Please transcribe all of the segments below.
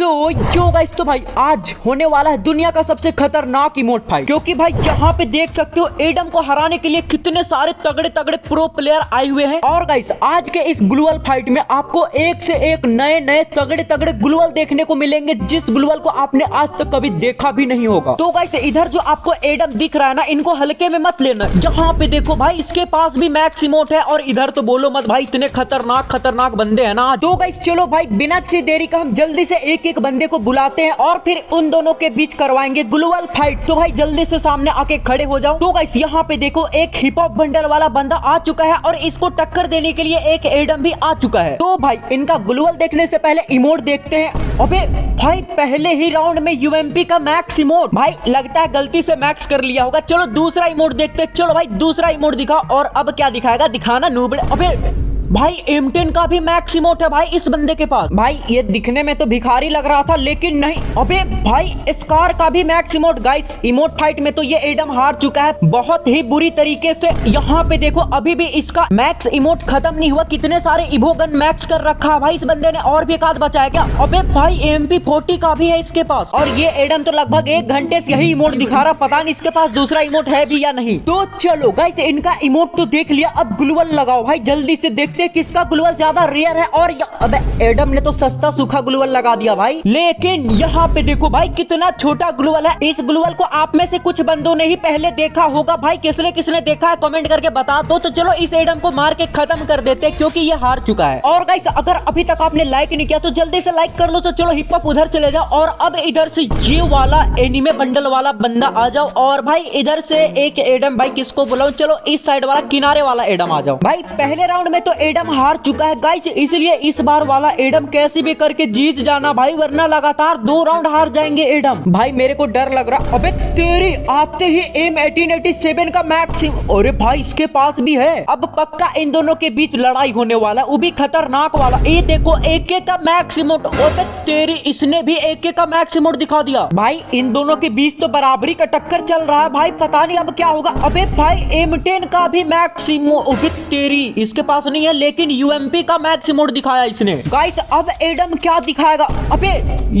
Yo guys तो भाई आज होने वाला है दुनिया का सबसे खतरनाक इमोट फाइट, क्योंकि भाई यहाँ पे देख सकते हो एडम को हराने के लिए कितने सारे तगड़े तगड़े प्रो प्लेयर आए हुए हैं। और गाइस आज के इस ग्लोवल फाइट में आपको एक से एक नए नए तगड़े तगड़े ग्लोवल देखने को मिलेंगे, जिस ग्लोवल को आपने आज तक कभी देखा भी नहीं होगा। तो गाइस इधर जो आपको एडम दिख रहा है ना, इनको हल्के में मत लेना। यहाँ पे देखो भाई इसके पास भी मैक्स इमोट है, और इधर तो बोलो मत भाई, इतने खतरनाक खतरनाक बंदे है ना। तो गाइस चलो भाई बिना किसी देरी का हम जल्दी से एक बंदे को बुलाते हैं और फिर उन दोनों के बीच करवाएंगे ग्लोवल फाइट। तो भाई जल्दी से सामने आके खड़े हो जाओ। तो गाइस यहाँ पे देखो एक हिप हॉप बंडल वाला बंदा आ चुका है, और इसको टक्कर देने के लिए एक एडम भी आ चुका है। तो भाई इनका ग्लोवल देखने से पहले इमोट देखते हैं। अबे भाई पहले ही राउंड में यूएमपी का मैक्स इमोट, भाई लगता है गलती से मैक्स कर लिया होगा। चलो दूसरा इमोट देखते हैं। चलो भाई दूसरा इमोट दिखाओ, और अब क्या दिखाएगा, दिखाना नूबड़े। अबे भाई M10 का भी मैक्स इमोट है भाई इस बंदे के पास। भाई ये दिखने में तो भिखारी लग रहा था, लेकिन नहीं। अबे भाई स्कार का भी max emote. Guys emote fight में तो ये एडम हार चुका है बहुत ही बुरी तरीके से। यहाँ पे देखो अभी भी इसका मैक्स इमोट खत्म नहीं हुआ, कितने सारे इवोगन मैक्स कर रखा है भाई इस बंदे ने। और भी एक आध बचाया क्या। अबे भाई MP40 का भी है इसके पास, और ये एडम तो लगभग 1 घंटे से यही इमोट दिखा रहा, पता नहीं इसके पास दूसरा इमोट है भी या नहीं। तो चलो गाइस इनका इमोट तो देख लिया, अब ग्लोवल लगाओ भाई जल्दी से, देख किसका ग्लोवल ज्यादा रेयर है। और अबे एडम ने तो सस्ता सूखा ग्लोवल लगा दिया भाई, लेकिन यहाँ पे देखो भाई कितना छोटा ग्लोवल है। इस ग्लोवल को आप में से कुछ बंदों ने ही पहले देखा होगा भाई, किसने किसने देखा है कमेंट करके बता दो। तो चलो इस एडम को मार के खत्म कर देते, क्योंकि ये हार चुका है। और गाइस अगर अभी तक आपने लाइक नहीं किया तो जल्दी से लाइक कर लो। तो चलो हिप हॉप उधर चले जाओ, और अब इधर से ये वाला एनिमे बंडल वाला बंदा आ जाओ। और भाई इधर से एक एडम, भाई किसको बुलाऊं, चलो इस साइड वाला किनारे वाला एडम आ जाओ। भाई पहले राउंड में तो एडम हार चुका है गाइस, इसलिए इस बार वाला एडम कैसे भी करके जीत जाना भाई, वरना लगातार 2 राउंड हार जाएंगे एडम। भाई मेरे को डर लग रहा। अबे तेरी आते ही M1887 का मैक्स, अरे भाई इसके पास भी है। अब पक्का इन दोनों के बीच लड़ाई होने वाला, वो भी खतरनाक वाला। ये देखो AK का मैक्स इमोट, अबे तेरी इसने भी AK का मैक्स इमोट दिखा दिया। भाई इन दोनों के बीच तो बराबरी का टक्कर चल रहा है भाई, पता नहीं अब क्या होगा। अबे भाई M10 का भी मैक्स इमोट, अबे तेरी इसके पास नहीं है, लेकिन UMP का मैक्स इमोट दिखाया इसने। गाइस अब एडम क्या दिखाएगा। अबे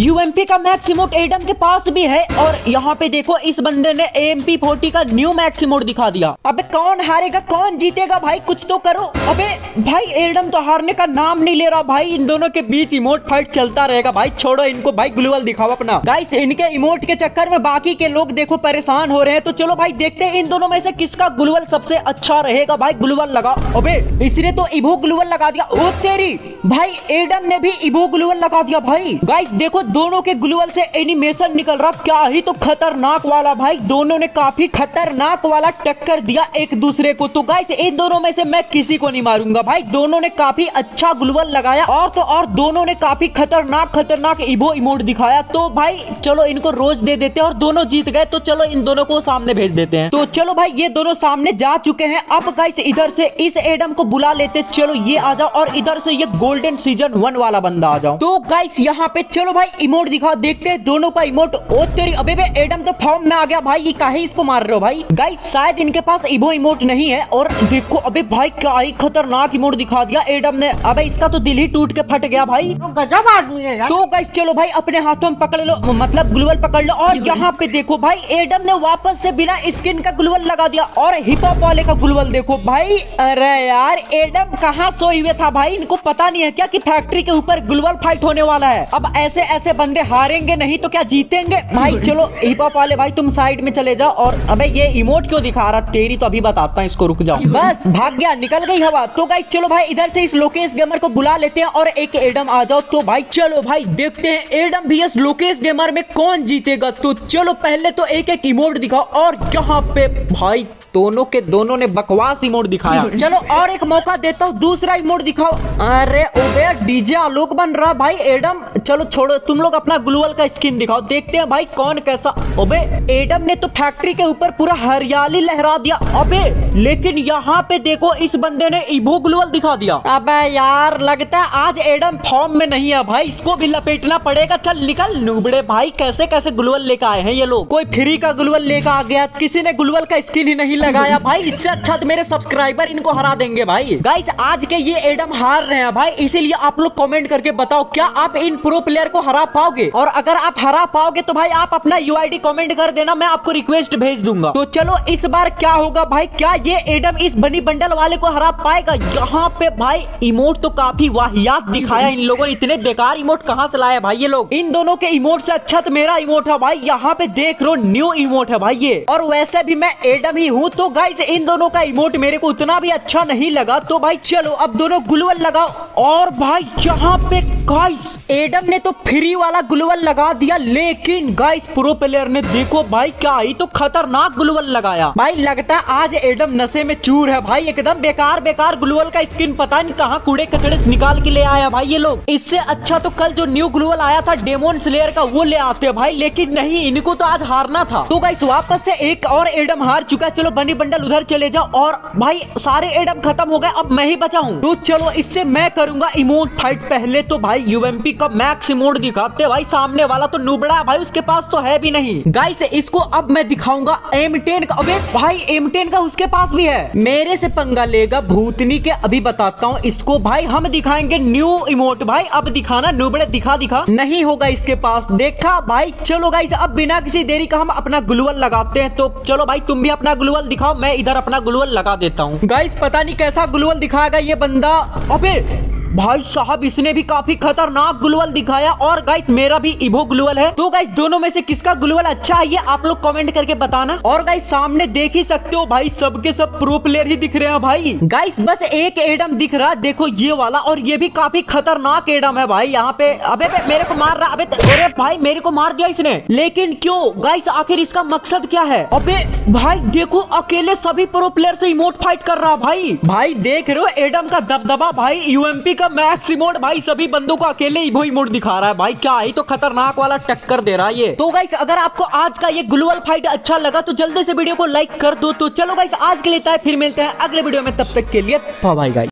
UMP का मैक्स इमोट एडम के पास भी है, और यहाँ पे देखो इस बंदे ने MP40 का न्यू मैक्स इमोट दिखा दिया। अबे कौन हारेगा कौन जीतेगा भाई, कुछ तो करो। अबे भाई एडम तो हारने का नाम नहीं ले रहा भाई, इन दोनों के बीच इमोट फाइट चलता रहेगा भाई। छोड़ो इनको भाई, ग्लोवल दिखाओ अपना। गाइस इनके इमोट के चक्कर में बाकी के लोग देखो परेशान हो रहे हैं। तो चलो भाई देखते हैं इन दोनों में से किसका ग्लोवल सबसे अच्छा रहेगा। भाई ग्लोवल लगाओ। अबे इसने तो इवो ग्लोवल लगा दिया। ओ तेरी भाई एडम ने भी इवो ग्लोवल लगा दिया भाई। गाइस देखो दोनों के ग्लोवल से एनिमेशन निकल रहा, क्या ही तो खतरनाक वाला। भाई दोनों ने काफी खतरनाक वाला टक्कर दिया एक दूसरे को। तो गाइस इन दोनों में से मैं किसी को नहीं मारूंगा भाई, दोनों ने काफी अच्छा ग्लोवल लगाया, और तो और दोनों ने काफी खतरनाक खतरनाक इवो इमोट दिखाया। तो भाई चलो इनको रोज दे देते हैं, और दोनों जीत गए। तो चलो इन दोनों को सामने भेज देते हैं। तो चलो भाई ये दोनों सामने जा चुके हैं। अब गाइस इधर से इस एडम को बुला लेते, चलो ये आ जाओ, और इधर से ये गोल्डन सीजन 1 वाला बंदा आ जाओ। तो गाइस यहाँ पे चलो भाई इमोट दिखाओ, देखते हैं दोनों का इमोट। ओ तेरी, अबे बे एडम तो फॉर्म में आ गया भाई, ये काहे इसको मार रहे हो भाई। गाइस शायद इनके पास इवो इमोट नहीं है, और देखो अबे भाई क्या ही खतरनाक इमोट दिखा दिया एडम ने। अबे इसका तो दिल ही टूट के फट गया भाई, गजब आदमी है यार। तो गाइस चलो भाई अपने हाथों में पकड़ लो, मतलब ग्लोवल पकड़ लो। और यहाँ पे देखो भाई एडम ने वापस से बिना स्किन का ग्लोवल लगा दिया, और हिप हॉप वाले का ग्लोवल देखो भाई। अरे यार एडम कहाँ सोए हुए था भाई, इनको पता नहीं है क्या कि फैक्ट्री के ऊपर ग्लोवल फाइट होने वाला है। अब ऐसे ऐसे बंदे हारेंगे नहीं तो क्या जीतेंगे भाई। चलो हिप हॉप वाले भाई तुम साइड में चले जाओ। और अबे ये इमोट क्यों दिखा रहा तेरी, तो अभी बताता हूँ इसको, रुक जाओ। बस भाग गया, निकल गई हवा। तो गाइस चलो भाई इधर से इस लोकेश गेमर को बुला लेते हैं, और एक एडम आ जाओ। तो भाई चलो भाई देखते हैं एडम VS लोकेश गेमर में कौन जीतेगा। तो चलो पहले तो एक एक इमोट दिखाओ, और यहाँ पे भाई दोनों के दोनों ने बकवास इमोट दिखाया। चलो और एक मौका देता हूँ, दूसरा इमोट दिखाओ। अरे ओबे डीजे आलोक बन रहा भाई एडम। चलो छोड़ो, तुम लोग अपना ग्लोवल का स्किन दिखाओ, देखते हैं भाई कौन कैसा। ओबे एडम ने तो फैक्ट्री के ऊपर पूरा हरियाली लहरा दिया। अबे लेकिन यहाँ पे देखो इस बंदे ने इवो ग्लोवल दिखा दिया। अबे यार लगता है आज एडम फॉर्म में नहीं है भाई, इसको भी लपेटना पड़ेगा। चल निकल नूबड़े। भाई कैसे कैसे ग्लोवल लेकर आए हैं ये लोग, कोई फ्री का ग्लोवल लेकर आ गया, किसी ने ग्लोवल का स्किन ही नहीं लगाया भाई। इससे अच्छा तो मेरे सब्सक्राइबर इनको हरा देंगे भाई। गाइस आज के ये एडम हार रहे हैं भाई, इसीलिए आप लोग कमेंट करके बताओ क्या आप इन प्रो प्लेयर को हरा पाओगे। और अगर आप हरा पाओगे तो भाई आप अपना यूआईडी कमेंट कर देना, मैं आपको रिक्वेस्ट भेज दूंगा। तो चलो इस बार क्या होगा भाई, क्या ये एडम इस बनी बंडल वाले को हरा पाएगा। यहाँ पे भाई इमोट तो काफी वाहियात दिखाया इन लोगों ने, इतने बेकार इमोट कहाँ से लाया भाई ये लोग। इन दोनों के इमोट से अच्छा तो मेरा इमोट है भाई, यहाँ पे देख लो न्यू इमोट है भाई ये। और वैसे भी मैं एडम ही हूँ, तो गाइस इन दोनों का इमोट मेरे को उतना भी अच्छा नहीं लगा। तो भाई चलो अब दोनों ग्लोवॉल लगाओ। और भाई यहाँ पे गाइस एडम ने तो फ्री वाला ग्लोवॉल लगा दिया, लेकिन गाइस प्रो प्लेयर ने देखो भाई क्या ही तो खतरनाक ग्लोवॉल लगाया भाई। लगता है आज एडम नशे में चूर है भाई, एकदम बेकार बेकार ग्लोवॉल का स्किन पता नहीं कहाँ कूड़े कचड़े से निकाल के ले आया भाई ये लोग। इससे अच्छा तो कल जो न्यू ग्लोवॉल आया था डेमोन स्लेयर का वो ले आते भाई, लेकिन नहीं, इनको तो आज हारना था। तो गाइस वापस से एक और एडम हार चुका। चलो बनी बंडल उधर चले जाओ। और भाई सारे एडम खत्म हो गए, अब मैं ही बचा हूँ। तो चलो इससे मैं करूंगा इमोट फाइट। पहले तो भाई यूएमपी का मैक्स इमोट दिखाते भाई, सामने वाला तो नूबड़ा भाई, उसके पास तो है भी नहीं। गाइस इसको अब मैं दिखाऊंगा M10 का। अबे भाई M10 का उसके पास भी है, मेरे से पंगा लेगा भूतनी के। अभी बताता हूँ इसको भाई, हम दिखाएंगे न्यू इमोट भाई। अब दिखाना नूबड़े, दिखा दिखा, नहीं होगा इसके पास, देखा भाई। चलो गाइस अब बिना किसी देरी का हम अपना ग्लोवॉल लगाते हैं। तो चलो भाई तुम भी अपना ग्लोवॉल दिखाओ, मैं इधर अपना ग्लोवॉल लगा देता हूँ। गाइस पता नहीं कैसा ग्लोवॉल दिखाएगा ये बंदा। अबे भाई साहब इसने भी काफी खतरनाक ग्लोवॉल दिखाया। और गाइस मेरा भी इवो ग्लोवॉल है। तो गाइस दोनों में से किसका ग्लोवॉल अच्छा है ये आप लोग कमेंट करके बताना। और गाइस सामने देख ही सकते हो भाई सबके सब प्रो प्लेयर ही दिख रहे हैं भाई। गाइस बस एक एडम दिख रहा है, देखो ये वाला, और ये भी काफी खतरनाक एडम है भाई। यहाँ पे अबे मेरे को मार रहा, अरे भाई मेरे को मार दिया इसने, लेकिन क्यों गाइस, आखिर इसका मकसद क्या है। अबे भाई देखो अकेले सभी प्रो प्लेयर से इमोट फाइट कर रहा भाई। देख रहे हो एडम का दबदबा भाई, यूएमपी का मैक्स इमोट भाई सभी बंदों को अकेले इवो इमोट दिखा रहा है भाई। क्या ही तो खतरनाक वाला टक्कर दे रहा है ये। तो गाइस अगर आपको आज का ये ग्लोवॉल फाइट अच्छा लगा तो जल्दी से वीडियो को लाइक कर दो। तो चलो गाइस आज के लिए फिर मिलते हैं अगले वीडियो में, तब तक के लिए बाय बाय गाइस।